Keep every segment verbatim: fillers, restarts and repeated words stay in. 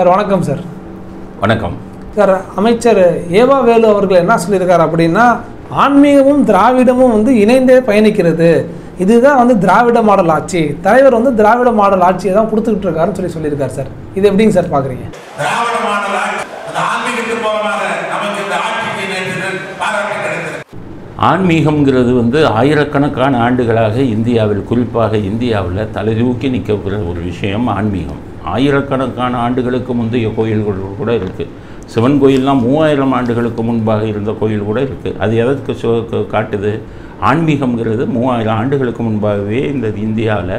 Sir, vanakkam sir. Vanakkam. Sir, Amaichar Eva Velu avargal enna sollirukar appadina aanmeegavum Dravidamum vandu inaindhe payanikkirathu. இதுதான் வந்து திராவிட model ஆட்சி தலைவர் வந்து திராவிட model ஆட்சியை தான் கொடுத்துக்கிட்டு இருக்காருன்னு சொல்லி சொல்லியிருக்கார் சார். இது எப்படிங்க சார் பாக்குறீங்க? திராவிட மாடல் ஆட்சி அந்த ஆன்மீகத்துக்கு போகாம நமக்கு இந்த ஆட்சிக்கு நேற்று பாராட்டு கிடைத்தது. ஆன்மீகம்ங்கிறது வந்து ஆயிரக்கணக்கான ஆண்டுகளாக இந்தியாவில் குறிப்பாக இந்தியாவில் தலைதூக்கி நிற்கிற ஒரு விஷயம் ஆன்மீகம். ஆயிரக்கணக்கான ஆண்டுகளுக்கு முந்தைய கோயில்கள் கூட இருக்கு. சிவன் கோயில்லாம் மூவாயிரம் ஆண்டுகளுக்கு முன்பாக இருந்த கோயில் கூட இருக்கு. அது எதற்கு காட்டுது? ஆன்மீகம்ங்கிறது மூவாயிரம் ஆண்டுகளுக்கு முன்பாகவே இந்த இந்தியாவில்,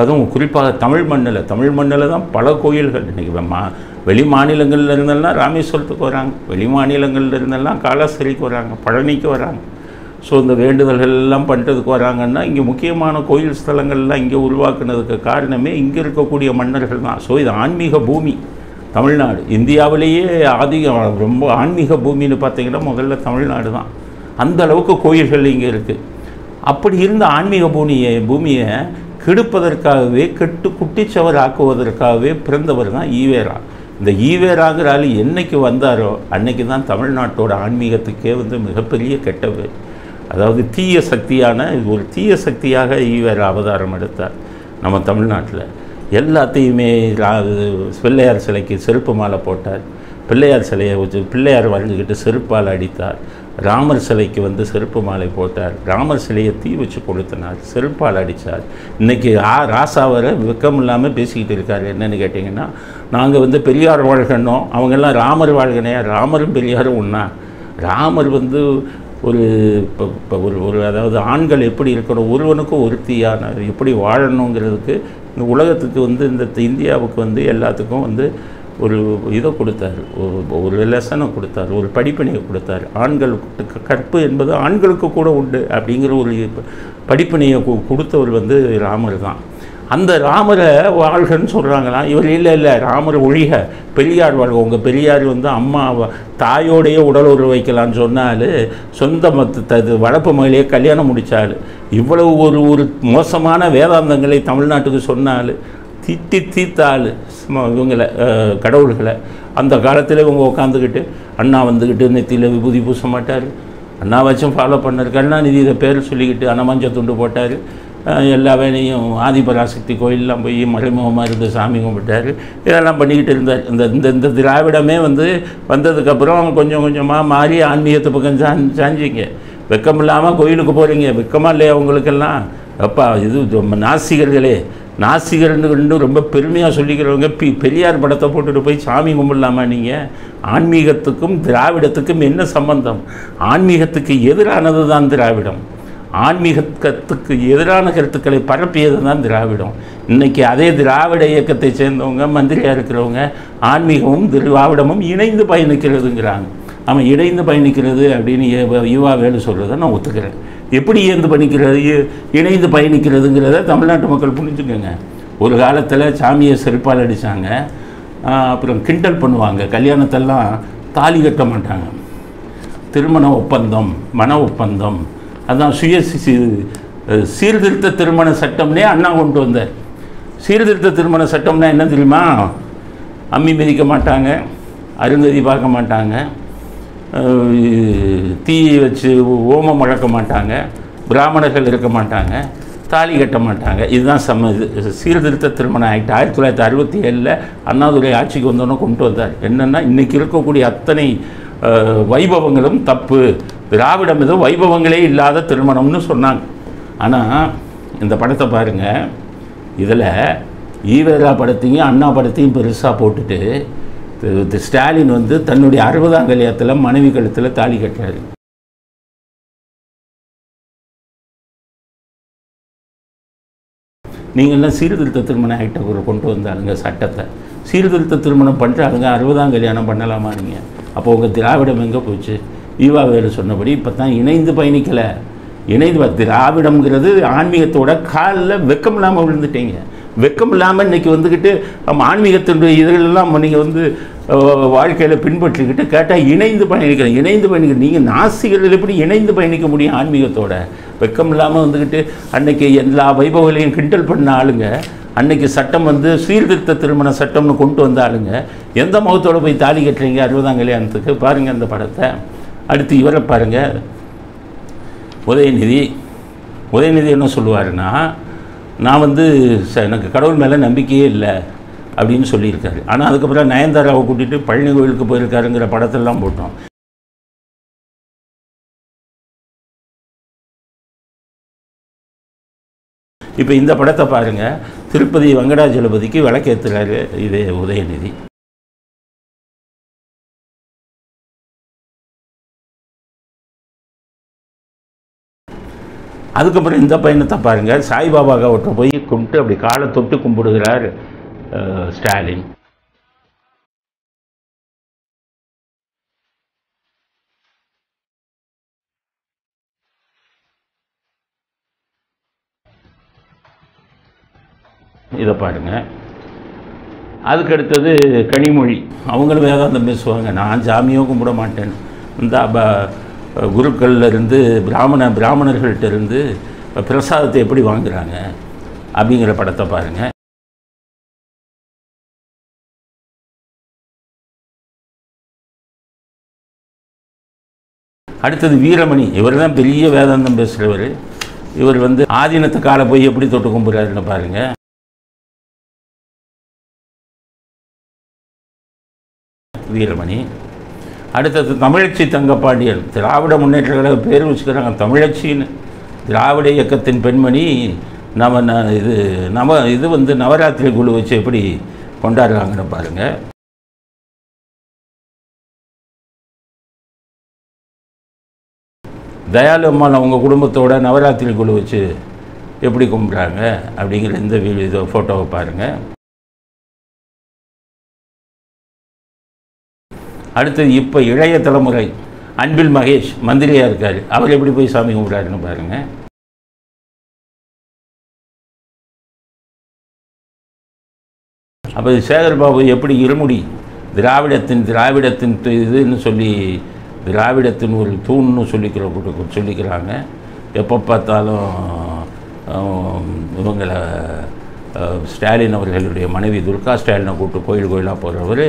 அதுவும் குறிப்பாக தமிழ் மண்ணில் தமிழ் மண்ணில் தான் பல கோயில்கள் இன்றைக்கி மா வெளி மாநிலங்களில் இருந்தெல்லாம் ராமேஸ்வரத்துக்கு வராங்க, வெளி மாநிலங்களில் இருந்தெல்லாம் காலாசரிக்கு வராங்க, பழனிக்கு வராங்க. ஸோ இந்த வேண்டுதல்கள் எல்லாம் பண்ணுறதுக்கு வராங்கன்னா இங்கே முக்கியமான கோயில் ஸ்தலங்கள்லாம் இங்கே உருவாக்குனதுக்கு காரணமே இங்கே இருக்கக்கூடிய மன்னர்கள் தான். ஸோ இது ஆன்மீக பூமி தமிழ்நாடு. இந்தியாவிலேயே ஆதிக்கம் ரொம்ப ஆன்மீக பூமின்னு பார்த்திங்கன்னா முதல்ல தமிழ்நாடு தான். அந்த அளவுக்கு கோயில்கள் இங்கே இருக்குது. அப்படி இருந்த ஆன்மீக பூமியை பூமியை கெடுப்பதற்காகவே கெட்டு குட்டிச்சவர் ஆக்குவதற்காகவே பிறந்தவர் தான் ஈவேரா. இந்த ஈவேராங்கிற ஆள் என்றைக்கு வந்தாரோ அன்றைக்கி தான் தமிழ்நாட்டோட ஆன்மீகத்துக்கே வந்து மிகப்பெரிய கெட்டது, அதாவது தீய சக்தியான ஒரு தீய சக்தியாக ஈவேரா அவதாரம் எடுத்தார். நம்ம தமிழ்நாட்டில் எல்லாத்தையுமே பிள்ளையார் சிலைக்கு செருப்பு மாலை போட்டார், பிள்ளையார் சிலையை வச்சு பிள்ளையார் வரைஞ்சிக்கிட்டு செருப்பால் அடித்தார், ராமர் சிலைக்கு வந்து செருப்பு மாலை போட்டார், ராமர் சிலையை தீ வச்சு கொளுத்தினார், செருப்பால் அடித்தார். இன்றைக்கி ஆ ராசாவரை வெக்கம் இல்லாமல் பேசிக்கிட்டு இருக்கார். என்னென்னு கேட்டிங்கன்னா நாங்கள் வந்து பெரியார் வாழ்கணும், அவங்கெல்லாம் ராமர் வாழ்கணையா? ராமரும் பெரியாரும் ஒன்றா. ராமர் வந்து ஒரு இப்போ ஒரு ஒரு அதாவது ஆண்கள் எப்படி இருக்கணும், ஒருவனுக்கு ஒருத்தியான எப்படி வாழணுங்கிறதுக்கு இந்த உலகத்துக்கு வந்து இந்த இந்தியாவுக்கு வந்து எல்லாத்துக்கும் வந்து ஒரு இதை கொடுத்தார், ஒரு லெசனை கொடுத்தார், ஒரு படிப்பினையை கொடுத்தார். ஆண்களுக்கு கற்பு என்பது ஆண்களுக்கு கூட உண்டு அப்படிங்கிற ஒரு படிப்பினையை கொடுத்தவர் வந்து ராமர் தான். அந்த ராமரை வாழ்கன்னு சொல்கிறாங்களா இவர்? இல்லை இல்லை, ராமர் ஒழிக பெரியார் வாழ்க. உங்கள் பெரியார் வந்து அம்மா தாயோடைய உடல் உறவு வைக்கலான்னு சொன்னால் சொந்த மத்தது வளர்ப்பு மகளையே கல்யாணம் முடித்தாள். இவ்வளவு ஒரு ஒரு மோசமான வேதாந்தங்களை தமிழ்நாட்டுக்கு சொன்னால் திட்டி தீத்தாள் இவங்களை கடவுள்களை. அந்த காலத்தில் இவங்க உட்காந்துக்கிட்டு அண்ணா வந்துக்கிட்டு நெத்தியில் விபூதி பூச மாட்டார், அண்ணாவாச்சும் ஃபாலோ பண்ணார், கருணாநிதி இதை பேர் சொல்லிக்கிட்டு அன்னமஞ்ச துண்டு போட்டார், எல்லா வேலையும் ஆதிபராசக்தி கோயிலெலாம் போய் மறைமுகமாக இருந்து சாமி கும்பிட்டார், இதெல்லாம் பண்ணிக்கிட்டு இருந்தார். இந்த இந்த இந்த திராவிடமே வந்து வந்ததுக்கப்புறம் கொஞ்சம் கொஞ்சமாக மாறி ஆன்மீகத்தை பக்கம் சாஞ் சாஞ்சிங்க வெக்கம் இல்லாமல் கோயிலுக்கு போகிறீங்க. வெக்கமாக இல்லையா உங்களுக்கெல்லாம்? அப்பா இது நாசிகர்களே, நாசிகர்னு ரொம்ப பெருமையாக சொல்லிக்கிறவங்க பி பெரியார் படத்தை போட்டுட்டு போய் சாமி கும்பிடலாமா? நீங்கள் ஆன்மீகத்துக்கும் திராவிடத்துக்கும் என்ன சம்பந்தம்? ஆன்மீகத்துக்கு எதிரானது தான் திராவிடம், ஆன்மீகத்துக்கு எதிரான கருத்துக்களை பரப்பியது தான் திராவிடம். இன்றைக்கி அதே திராவிட இயக்கத்தை சேர்ந்தவங்க மந்திரியாக இருக்கிறவங்க ஆன்மீகமும் திராவிடமும் இணைந்து பயணிக்கிறதுங்கிறாங்க. அவன் இணைந்து பயணிக்கிறது அப்படின்னு யுவா வேலு சொல்கிறத நான் ஒத்துக்கிறேன். எப்படி இணைந்து பயணிக்கிறது இணைந்து பயணிக்கிறதுங்கிறத தமிழ்நாட்டு மக்கள் புரிஞ்சுக்கோங்க. ஒரு காலத்தில் சாமியை செருப்பால் அடித்தாங்க, அப்புறம் கிண்டல் பண்ணுவாங்க, கல்யாணத்தெல்லாம் தாலி கட்ட மாட்டாங்க, திருமண ஒப்பந்தம் மன ஒப்பந்தம் அதான் சுய சீர்திருத்த திருமண சட்டம்னே அண்ணா கொண்டு வந்தார். சீர்திருத்த திருமண சட்டம்னா என்ன தெரியுமா? அம்மி மிதிக்க மாட்டாங்க, அருங்கதி பார்க்க மாட்டாங்க, தீ வச்சு ஓமம் வழக்க மாட்டாங்க, பிராமணர்கள் இருக்க மாட்டாங்க, தாலி கட்ட மாட்டாங்க. இதுதான் சம இது சீர்திருத்த திருமண ஆக்ட் ஆயிரத்தி தொள்ளாயிரத்தி அறுபத்தி ஏழில் அண்ணாதுரை ஆட்சிக்கு வந்தோன்னே கொண்டு வந்தார். என்னென்னா இன்றைக்கி இருக்கக்கூடிய அத்தனை வைபவங்களும் தப்பு, திராவிடம் எதுவும் வைபவங்களே இல்லாத திருமணம்னு சொன்னாங்க. ஆனால் இந்த படத்தை பாருங்கள், இதில் ஈவேரா படத்தையும் அண்ணா படத்தையும் பெருசாக போட்டுட்டு ஸ்டாலின் வந்து தன்னுடைய அறுபதாம் கல்யாணத்தில் மனைவி கழுத்தில் தாலி கட்டுறாரு. நீங்கள்லாம் சீர்திருத்த திருமண ஆக்டை கொண்டு வந்தாருங்க சட்டத்தை. சீர்திருத்த திருமணம் பண்ணுறாங்க, அறுபதாம் கல்யாணம் பண்ணலாமா நீங்கள்? அப்போ உங்கள் திராவிடம் எங்கே போச்சு? ஈவா வேறு சொன்னபடி இப்போ தான் இணைந்து பயணிக்கலை, இணைந்து திராவிடம்ங்கிறது ஆன்மீகத்தோட காலில் வெக்கம் இல்லாமல் விழுந்துட்டீங்க. வெக்கம் இல்லாமல் இன்றைக்கி வந்துக்கிட்டு நம்ம ஆன்மீகத்தினுடைய இதெல்லாம் நீங்கள் வந்து வாழ்க்கையில் பின்பற்றிக்கிட்டு கேட்டால் இணைந்து பயணிக்கிறேன் இணைந்து பயணிக்கிறேன். நீங்கள் நாசிகர்கள் எப்படி இணைந்து பயணிக்க முடியும் ஆன்மீகத்தோட? வெக்கம் இல்லாமல் வந்துக்கிட்டு அன்றைக்கி எல்லா வைபவங்களையும் கிண்டல் பண்ண ஆளுங்க அன்னைக்கு சட்டம் வந்து சீர்திருத்த திருமண சட்டம்னு கொண்டு வந்தாலுங்க எந்த முகத்தோடு போய் தாலி கட்டுறீங்க அறுபதாம் கல்யாணத்துக்கு பாருங்கள் அந்த படத்தை. அடுத்து இவரை பாருங்கள் உதயநிதி. உதயநிதி என்ன சொல்லுவாருன்னா, நான் வந்து எனக்கு கடவுள் மேலே நம்பிக்கையே இல்லை அப்படின்னு சொல்லியிருக்காரு. ஆனால் அதுக்கப்புறம் நயன்தாராவை கூட்டிகிட்டு பழனி கோயிலுக்கு போயிருக்காருங்கிற படத்தெல்லாம் போட்டோம். இப்போ இந்த படத்தை பாருங்கள், திருப்பதி வெங்கடாஜலபதிக்கு விளக்கேற்றுறாரு இதே உதயநிதி. அதுக்கப்புறம் இந்த பயணத்தை பாருங்கள், சாய்பாபாக ஒற்றை போய் கும்பிட்டு அப்படி காலை தொட்டு கும்பிடுகிறார் ஸ்டாலின். இதை பாருங்கள். அதுக்கடுத்தது கனிமொழி. அவங்களும் வேதாந்தம் பேசுவாங்க, நான் சாமியோ கும்பிட மாட்டேன், இந்த குருக்கள்லேருந்து பிராமண பிராமணர்கள்ட்டிருந்து பிரசாதத்தை எப்படி வாங்குகிறாங்க அப்படிங்கிற படத்தை பாருங்கள். அடுத்தது வீரமணி. இவர் தான் பெரிய வேதாந்தம் பேசுகிறவர். இவர் வந்து ஆதீனத்து காலை போய் எப்படி தொட்டு கும்பிட்றாருன்னு பாருங்கள். வீரமணி. அடுத்தது தமிழச்சி தங்கப்பாண்டியன். திராவிட முன்னேற்றங்களை பேர் வச்சுக்கிறாங்க தமிழச்சின்னு. திராவிட இயக்கத்தின் பெண்மணி. நம்ம ந இது நம்ம இது வந்து நவராத்திரி குழு வச்சு எப்படி கொண்டாடுறாங்கன்னு பாருங்கள். தயாளு அம்மான் அவங்க குடும்பத்தோட நவராத்திரி குழு வச்சு எப்படி கும்பிட்றாங்க அப்படிங்கிற இந்த வீடியோ ஃபோட்டோவை பாருங்கள். அடுத்தது இப்போ இளைய தலைமுறை. அன்பில் மகேஷ் மந்திரியாக இருக்கார். அவர் எப்படி போய் சாமி கும்பிட்றாருன்னு பாருங்கள். அப்போ சேகர்பாபு எப்படி இருமுடி திராவிடத்தின் திராவிடத்தின் இதுன்னு சொல்லி திராவிடத்தின் ஒரு தூண்னு சொல்லிக்கிற சொல்லிக்கிறாங்க. எப்போ பார்த்தாலும் இவங்களை ஸ்டாலின் அவர்களுடைய மனைவி துர்கா ஸ்டாலினை கூப்பிட்டு கோயில் கோயிலாக போகிறவர்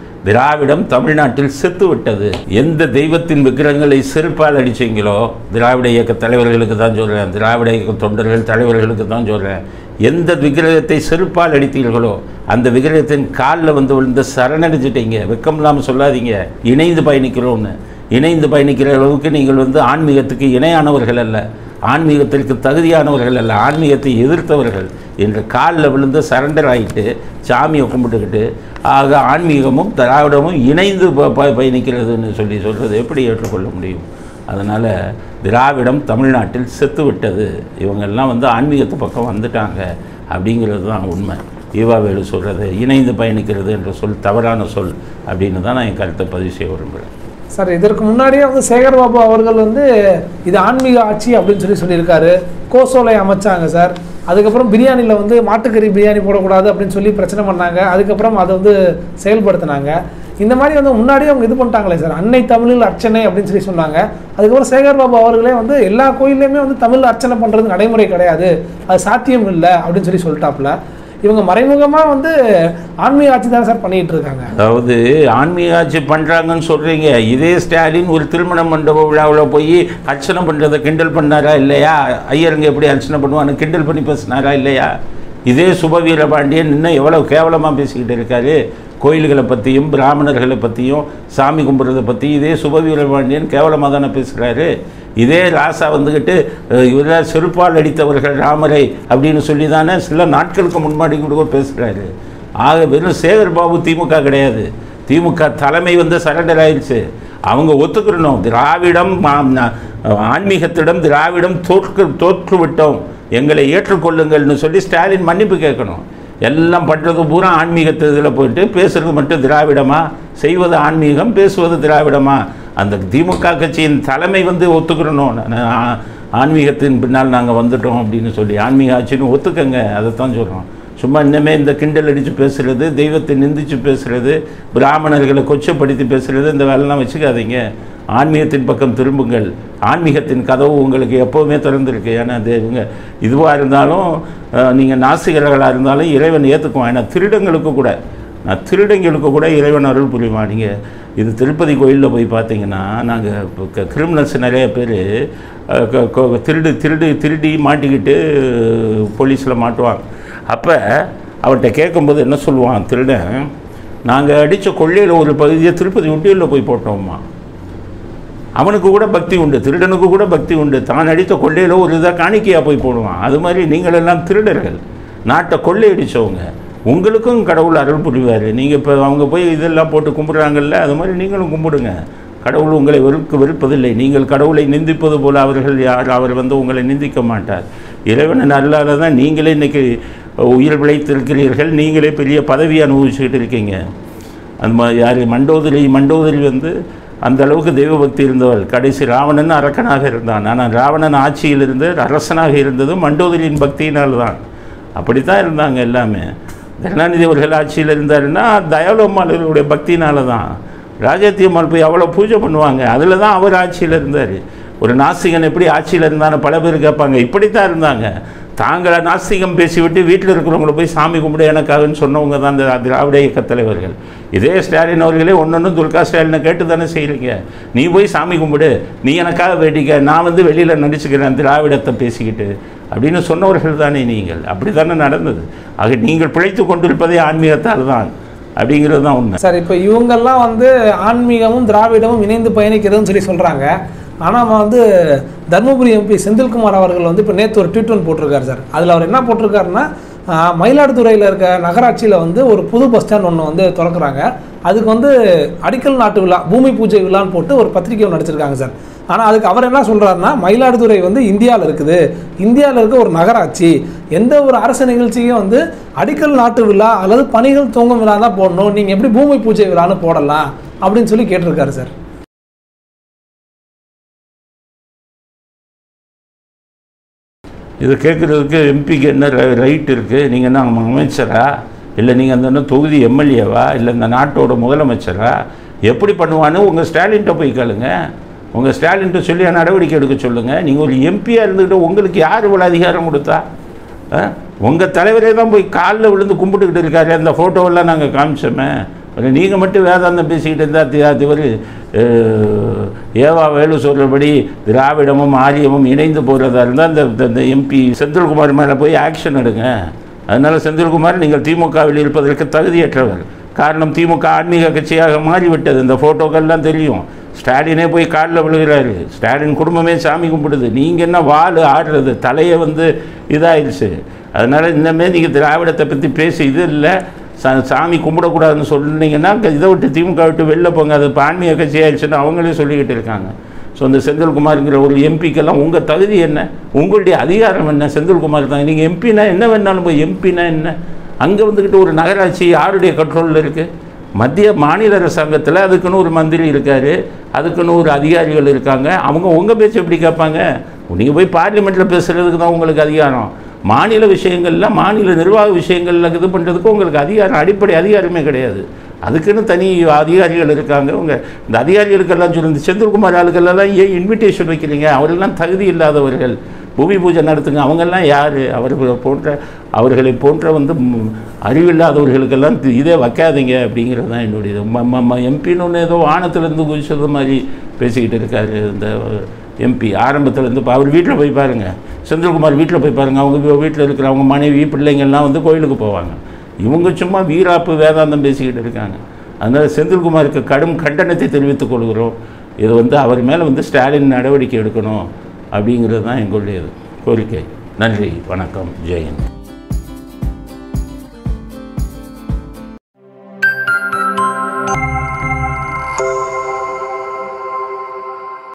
திராவிடம் தமிழ்நாட்டில் செத்து விட்டது. எந்த தெய்வத்தின் விக்கிரங்களை செருப்பால் அடிச்சிங்களோ, திராவிட இயக்க தலைவர்களுக்கு தான் சொல்கிறேன், திராவிட இயக்க தொண்டர்கள் தலைவர்களுக்கு தான் சொல்கிறேன், எந்த விக்கிரகத்தை செருப்பால் அடித்தீர்களோ அந்த விக்கிரகத்தின் காலில் வந்து விழுந்து சரணடைஞ்சிட்டீங்க. வெக்கம் இல்லாமல் சொல்லாதீங்க இணைந்து பயணிக்கிறோன்னு. இணைந்து பயணிக்கிற அளவுக்கு நீங்கள் வந்து ஆன்மீகத்துக்கு இணையானவர்கள் அல்ல, ஆன்மீகத்திற்கு தகுதியானவர்கள் அல்ல, ஆன்மீகத்தை எதிர்த்தவர்கள் என்று காலில் விழுந்து சரண்டர் ஆகிட்டு சாமியை கும்பிட்டுக்கிட்டு ஆக ஆன்மீகமும் திராவிடமும் இணைந்து ப பயணிக்கிறதுன்னு சொல்லி சொல்கிறது எப்படி ஏற்றுக்கொள்ள முடியும்? அதனால் திராவிடம் தமிழ்நாட்டில் செத்து விட்டது, இவங்கெல்லாம் வந்து ஆன்மீகத்து பக்கம் வந்துட்டாங்க அப்படிங்கிறது தான் உண்மை. ஈவா வேலு சொல்கிறது இணைந்து பயணிக்கிறது என்ற சொல் தவறான சொல் அப்படின்னு தான் நான் என் கருத்தை பதிவு செய்ய விரும்புகிறேன். சார், இதற்கு முன்னாடியே வந்து சேகர்பாபு அவர்கள் வந்து இது ஆன்மீக ஆட்சி அப்படின்னு சொல்லி சொல்லியிருக்காரு. கோசோலை அமைச்சாங்க சார். அதுக்கப்புறம் பிரியாணியில் வந்து மாட்டுக்கறி பிரியாணி போடக்கூடாது அப்படின்னு சொல்லி பிரச்சனை பண்ணாங்க. அதுக்கப்புறம் அதை வந்து செயல்படுத்தினாங்க. இந்த மாதிரி வந்து முன்னாடியே அவங்க இது பண்ணிட்டாங்களே சார், அன்னை தமிழில் அர்ச்சனை அப்படின்னு சொல்லி சொன்னாங்க. அதுக்கப்புறம் சேகர்பாபு அவர்களே வந்து எல்லா கோயிலையுமே வந்து தமிழ் அர்ச்சனை பண்ணுறது நடைமுறை கிடையாது, அது சாத்தியம் இல்லை அப்படின்னு சொல்லி சொல்லிட்டாப்புல. இவங்க மறைமுகமாக வந்து ஆன்மீக ஆட்சி தான் சார் பண்ணிகிட்டு இருக்காங்க. அதாவது ஆன்மீக ஆட்சி பண்ணுறாங்கன்னு சொல்கிறீங்க. இதே ஸ்டாலின் ஒரு திருமண மண்டப விழாவில் போய் அர்ச்சனை பண்ணுறதை கிண்டல் பண்ணாரா இல்லையா? ஐயருங்க எப்படி அர்ச்சனை பண்ணுவான்னு கிண்டல் பண்ணி பேசினாரா இல்லையா? இதே சுபவீரபாண்டியன் இன்னும் எவ்வளோ கேவலமாக பேசிக்கிட்டு இருக்காரு கோயில்களை பற்றியும் பிராமணர்களை பற்றியும் சாமி கும்பிட்றதை பற்றி. இதே சுபவீரபாண்டியன் கேவலமாக தானே பேசுகிறாரு. இதே ராசா வந்துக்கிட்டு இவரால் செருப்பால் அடித்தவர்கள் ராமரை அப்படின்னு சொல்லி தானே சில நாட்களுக்கு முன்னாடி கூட பேசுகிறாரு. ஆக வெறும் சேகர்பாபு திமுக கிடையாது, திமுக தலைமை வந்து சரண்டர் ஆயிடுச்சு. அவங்க ஒத்துக்கிறணும், திராவிடம் ஆன்மீகத்திடம் திராவிடம் தோற்று தோற்று விட்டோம், எங்களை ஏற்றுக்கொள்ளுங்கள்னு சொல்லி ஸ்டாலின் மன்னிப்பு கேட்கணும். எல்லாம் பண்ணுறது பூரா ஆன்மீகத்து இதில் போயிட்டு பேசுகிறது மட்டும் திராவிடமாக, செய்வது ஆன்மீகம் பேசுவது திராவிடமாக அந்த திமுக கட்சியின் தலைமை வந்து ஒத்துக்கிறணும் ஆன்மீகத்தின் பின்னால் நாங்கள் வந்துட்டோம் அப்படினு சொல்லி ஆன்மீக ஆட்சின்னு ஒத்துக்கங்க அதை தான் சொல்றோம் சும்மா இன்னமே இந்த கிண்டல் அடிச்சு பேசுறது தெய்வத்தை நிந்திச்சு பேசுறது பிராமணர்களை கொச்சப்படுத்தி பேசுறது இந்த வேலையெல்லாம் வச்சுக்காதீங்க ஆன்மீகத்தின் பக்கம் திரும்புங்கள் ஆன்மீகத்தின் கதவு உங்களுக்கு எப்பவுமே திறந்திருக்கு ஏன்னா தேவங்க இதுவா இருந்தாலும் நீங்க நாசிகர்களா இருந்தாலும் இறைவன் ஏத்துக்குவான் ஏன்னா திருடங்களுக்கு கூட நான் திருடங்களுக்கு கூட இறைவன் அருள் புரியுமா நீங்க இது திருப்பதி கோயிலில் போய் பார்த்தீங்கன்னா நாங்கள் கிரிமினல்ஸ் நிறைய பேர் திருடு திருடு திருடி மாட்டிக்கிட்டு போலீஸில் மாட்டுவாங்க அப்போ அவர்கிட்ட கேட்கும்போது என்ன சொல்லுவான் திருடன் நாங்கள் அடித்த கொள்ளையில் ஒரு பகுதியை திருப்பதி உண்டியலில் போய் போட்டோம்மா அவனுக்கு கூட பக்தி உண்டு திருடனுக்கு கூட பக்தி உண்டு தான் அடித்த கொள்ளையில் ஒரு இதாக காணிக்கையாக போய் போடுவான் அது மாதிரி நீங்களெல்லாம் திருடர்கள் நாட்டை கொள்ளையடித்தவங்க உங்களுக்கும் கடவுள் அருள் புரிவார் நீங்கள் இப்போ அவங்க போய் இதெல்லாம் போட்டு கும்பிட்றாங்கல்ல அது மாதிரி நீங்களும் கும்பிடுங்க கடவுள் உங்களை வெறுக்க வெறுப்பதில்லை நீங்கள் கடவுளை நிந்திப்பது போல் அவர்கள் யார் அவர் வந்து உங்களை நிந்திக்க மாட்டார் இறைவன் அருளால் தான் நீங்களே இன்றைக்கி உயிர் பிழைத்திருக்கிறீர்கள் நீங்களே பெரிய பதவி அனுபவிச்சுக்கிட்டு இருக்கீங்க அந்த மாதிரி யார் மண்டோதரி மண்டோதரி வந்து அந்தளவுக்கு தெய்வ பக்தி இருந்தவள் கடைசி ராவணன் அரக்கனாக இருந்தான் ஆனால் ராவணன் ஆட்சியிலிருந்து அரசனாக இருந்ததும் மண்டோதரியின் பக்தியினால் தான் அப்படி தான் இருந்தாங்க எல்லாமே கருணாநிதி அவர்கள் ஆட்சியில் இருந்தாருன்னா தயாளு அம்மாளுடைய பக்தினால தான் ராஜாத்தி அம்மாள் போய் அவ்வளோ பூஜை பண்ணுவாங்க அதில் தான் அவர் ஆட்சியில் இருந்தார் ஒரு நாஸ்திகன் எப்படி ஆட்சியில் இருந்தான்னு பல பேர் கேட்பாங்க இப்படி தான் இருந்தாங்க தாங்கள நாஸ்திகம் பேசிவிட்டு வீட்டில் இருக்கிறவங்கள போய் சாமி கும்பிட எனக்காகன்னு சொன்னவங்க தான் இந்த திராவிட இயக்க தலைவர்கள் இதே ஸ்டாலின் அவர்களே ஒன்னொன்னு துல்கா ஸ்டாலினை கேட்டு தானே செய்கிறீங்க நீ போய் சாமி கும்பிடு நீ எனக்காக வேண்டிக்க நான் வந்து வெளியில் நடிச்சுக்கிறேன் திராவிடத்தை பேசிக்கிட்டு அப்படின்னு சொன்னவர்கள் தானே நீங்கள் அப்படி தானே நடந்தது ஆக நீங்கள் பிழைத்து கொண்டிருப்பதே ஆன்மீகத்தால் தான் அப்படிங்கிறது தான் உண்மை சார் இப்போ இவங்கெல்லாம் வந்து ஆன்மீகமும் திராவிடமும் இணைந்து பயணிக்கிறதுன்னு சொல்லி சொல்கிறாங்க ஆனால் வந்து தர்மபுரி எம்பி செந்தில்குமார் அவர்கள் வந்து இப்போ நேற்று ஒரு ட்வீட் ஒன்று போட்டிருக்காரு சார் அதில் அவர் என்ன போட்டிருக்காருன்னா மயிலாடுதுறையில் இருக்க நகராட்சியில் வந்து ஒரு புது பஸ் ஸ்டாண்ட் ஒன்று வந்து திறக்கிறாங்க அதுக்கு வந்து அடிக்கல் நாட்டு விழா பூமி பூஜை விழான்னு போட்டு ஒரு பத்திரிகை ஒன்று அடிச்சிருக்காங்க சார் ஆனால் அதுக்கு அவர் என்ன சொல்கிறாருன்னா மயிலாடுதுறை வந்து இந்தியாவில் இருக்குது இந்தியாவில் இருக்க ஒரு நகராட்சி எந்த ஒரு அரசு நிகழ்ச்சியும் வந்து அடிக்கல் நாட்டு விழா அல்லது பணிகள் தூங்கும் விழா தான் போடணும் நீங்கள் எப்படி பூமி பூஜை விழான்னு போடலாம் அப்படின்னு சொல்லி கேட்டிருக்காரு சார் இது கேட்குறதுக்கு எம்பிக்கு என்ன ரைட் இருக்குது நீங்கள் என்ன அமைச்சரா இல்லை நீங்கள் அந்த என்ன தொகுதி எம்எல்ஏவா இல்லை இந்த நாட்டோட முதலமைச்சரா எப்படி பண்ணுவான்னு உங்கள் ஸ்டாலின்கிட்ட போய் கேளுங்க உங்கள் ஸ்டாலின்கிட்ட சொல்லி நடவடிக்கை எடுக்க சொல்லுங்கள் நீங்கள் ஒரு எம்பியாக இருந்துக்கிட்டு உங்களுக்கு யார் இவ்வளோ அதிகாரம் கொடுத்தா உங்கள் தலைவரே தான் போய் காலில் விழுந்து கும்பிட்டுக்கிட்டு இருக்காரு அந்த ஃபோட்டோவெல்லாம் நாங்கள் காமிச்சோமே நீங்கள் மட்டும் வேதாந்தம் பேசிக்கிட்டு இருந்தால் இவர் ஏவா வேலு சொல்கிறபடி திராவிடமும் ஆரியமும் இணைந்து போகிறதா இருந்தால் இந்த இந்த எம்பி செந்தில்குமார் மேலே போய் ஆக்ஷன் எடுங்க அதனால் செந்தில்குமார் நீங்கள் திமுகவில் இருப்பதற்கு தகுதியற்றவர் காரணம் திமுக ஆன்மீக கட்சியாக மாறிவிட்டது இந்த ஃபோட்டோக்கள்லாம் தெரியும் ஸ்டாலினே போய் காலில் விழுகிறாரு ஸ்டாலின் குடும்பமே சாமி கும்பிடுது நீங்கள் என்ன வால் ஆடுறது தலையை வந்து இதாகிடுச்சு அதனால் இந்தமாரி நீங்கள் திராவிடத்தை பற்றி பேசி இது இல்லை சா சாமி கும்பிடக்கூடாதுன்னு சொன்னீங்கன்னா இதை விட்டு திமுக விட்டு வெளில போங்க அது ஆன்மீக கட்சி ஆயிடுச்சுன்னு அவங்களே சொல்லிக்கிட்டு இருக்காங்க ஸோ இந்த செந்தில்குமார்ங்கிற ஒரு எம்பிக்கெல்லாம் உங்கள் தகுதி என்ன உங்களுடைய அதிகாரம் என்ன செந்தில்குமார் தான் நீங்கள் எம்பினா என்ன வேணாலும் போய் எம்பினா என்ன அங்கே வந்துக்கிட்டு ஒரு நகராட்சி யாருடைய கண்ட்ரோலில் இருக்குது மத்திய மாநில அரசாங்கத்தில் அதுக்குன்னு ஒரு மந்திரி இருக்கார் அதுக்குன்னு ஒரு அதிகாரிகள் இருக்காங்க அவங்க உங்கள் பேச்சு எப்படி கேட்பாங்க நீங்கள் போய் பார்லிமெண்ட்டில் பேசுகிறதுக்கு தான் உங்களுக்கு அதிகாரம் மாநில விஷயங்களில் மாநில நிர்வாக விஷயங்களில் இது பண்ணுறதுக்கு உங்களுக்கு அதிகாரம் அடிப்படை அதிகாரமே கிடையாது அதுக்குன்னு தனி அதிகாரிகள் இருக்காங்க உங்க இந்த அதிகாரிகளுக்கெல்லாம் சொல்லி செந்தில்குமார் ஆளுக்கெல்லாம் ஏன் இன்விடேஷன் வைக்கிறீங்க அவரெல்லாம் தகுதி இல்லாதவர்கள் பூமி பூஜை நடத்துங்க அவங்கெல்லாம் யார் அவர்கள் போன்ற அவர்களை போன்ற வந்து அறிவில்லாதவர்களுக்கெல்லாம் இதே வைக்காதீங்க அப்படிங்கிறது தான் என்னுடைய ம எம்பின்னு ஒன்று ஏதோ ஆணத்துலேருந்து குதிச்சது மாதிரி பேசிக்கிட்டு இருக்காரு இந்த எம்பி ஆரம்பத்தில் இருந்து இப்போ அவர் வீட்டில் போய் பாருங்கள் செந்தில்குமார் வீட்டில் போய் பாருங்கள் அவங்க வீட்டில் இருக்கிற அவங்க மனைவி பிள்ளைங்கள்லாம் வந்து கோயிலுக்கு போவாங்க இவங்க சும்மா வீராப்பு வேதாந்தம் பேசிக்கிட்டு இருக்காங்க அதனால் செந்தில்குமாருக்கு கடும் கண்டனத்தை தெரிவித்துக் கொள்கிறோம் இது வந்து அவர் மேலே வந்து ஸ்டாலின் நடவடிக்கை எடுக்கணும் அப்படிங்கிறது தான் எங்களுடைய கோரிக்கை நன்றி வணக்கம் ஜெயந்த்